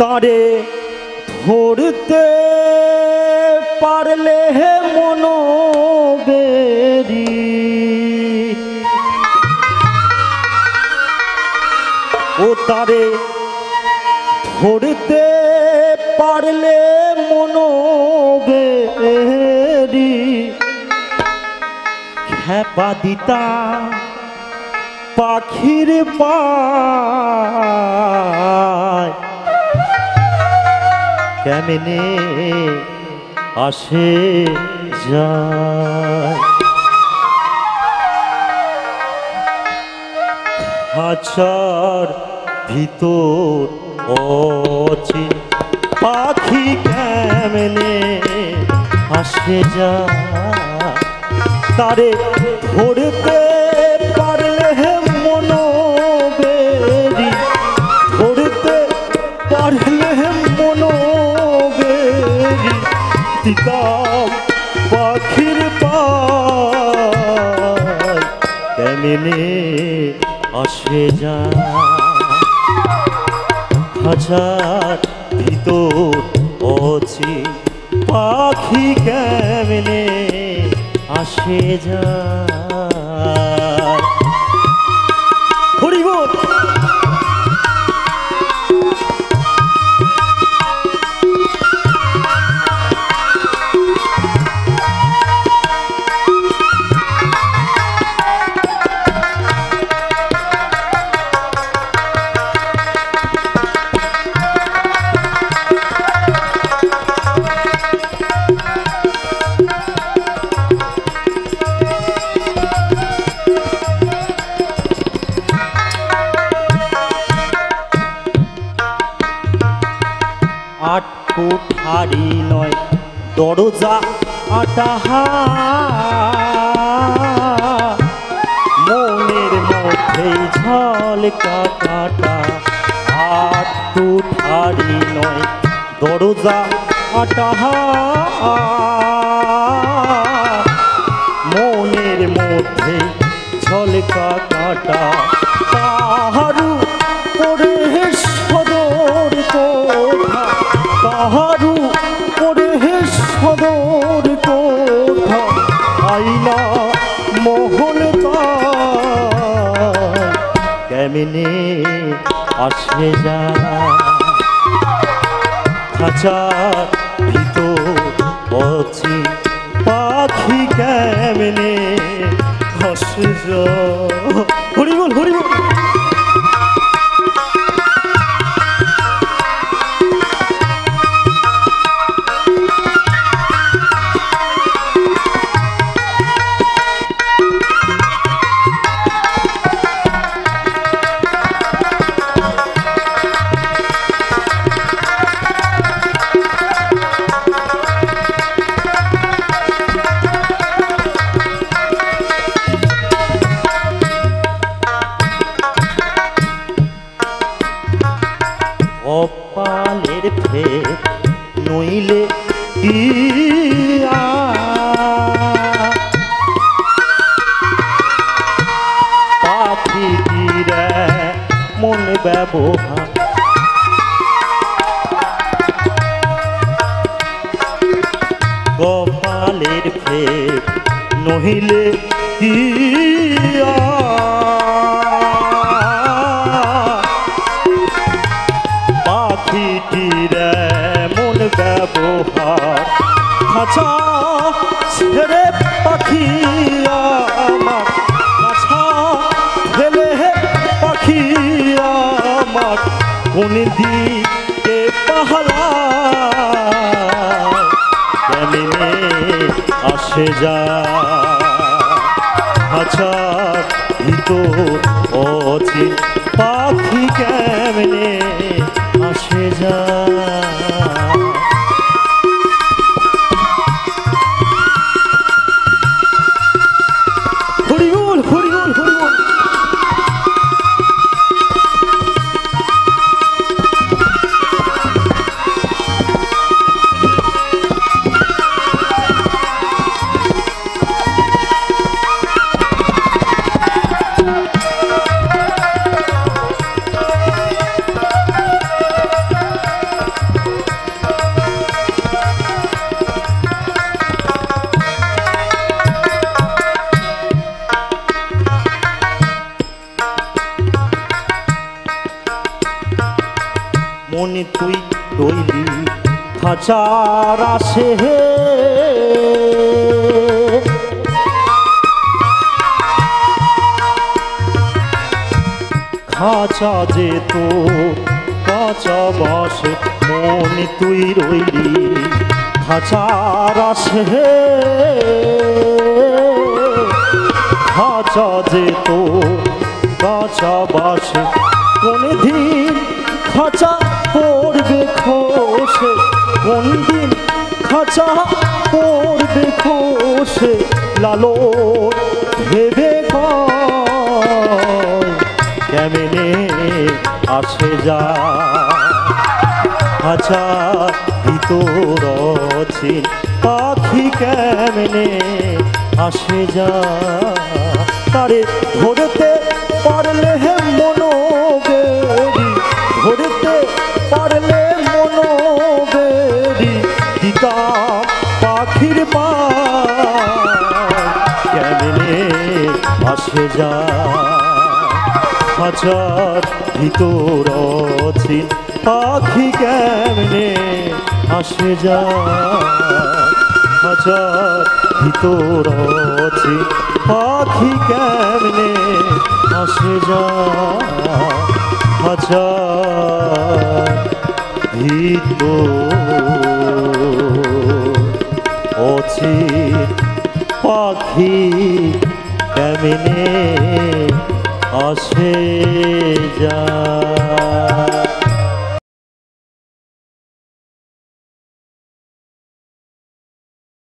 তারে ধরতে পারলে হে মনোবেরি ও তারে ধরতে পারলে মনোবেরি খেপা দিতা পাখির পায় কেমনে আসে যায় আছার ভিতর অচিন পাখি কেমনে আসে যায় তারে ধরতে পারলে হে মনোবেরি ধরতে পারলে হে মনোবেরি দিতাম পাখির পায় কেমনে আসে যায় হাজার ভিতর অচি পাখি কেমনে আসে যায় হরিবোল দরজা আটাহা মনের মধ্যে ঝলকা কাটা আট কুঠারি নয় দরজা আটাহা মনের মধ্যে ঝলকা কাটা তাহারু করে সদর কোঠা তাহারু সদর কোঠা আইলা মহল কেমনে আসে যায় খাঁচার ভিতর অচি পাখি কেমনে আসে যায় হরিবোল হরিবোল গোপালের ফের নহিলে দিয়া পাখিটির মন ব্যবহার খাঁচা ছেড়ে পাখি আমার খাঁচা ফেলে পাখি আমার কোন দিকে পাহারা কেমনে আসে যায় ভিতর অচি পাখি কেমনে আসে যায় মনে তুই রইলি হাজার আসে হে, খাঁচা যে তো কাঁচা বাসে মনে তুই রইলি হাজার আসে হে, খাঁচা যে তো কাঁচা বাসে কোনদিন খাঁচা পড়বে খোসে, কোনদিন খাঁচা পড়বে খোসে লালন ভেবে কেমনে আসে যা খাঁচা ভিতর আছে পাখি কেমনে আসে যা, তারে ধরতে পারলে হে মনোবেরি, ধরতে পারলে মনোবেরি দিতা পাখির পা কেমনে আসে যা, খাঁচার ভিতর আছে পাখি কেমনে আসে যা, খাঁচার ভিতর আছে পাখি কেমনে আসে যা, খাঁচার ভিতর আছে পাখি কেমনে আসে যা।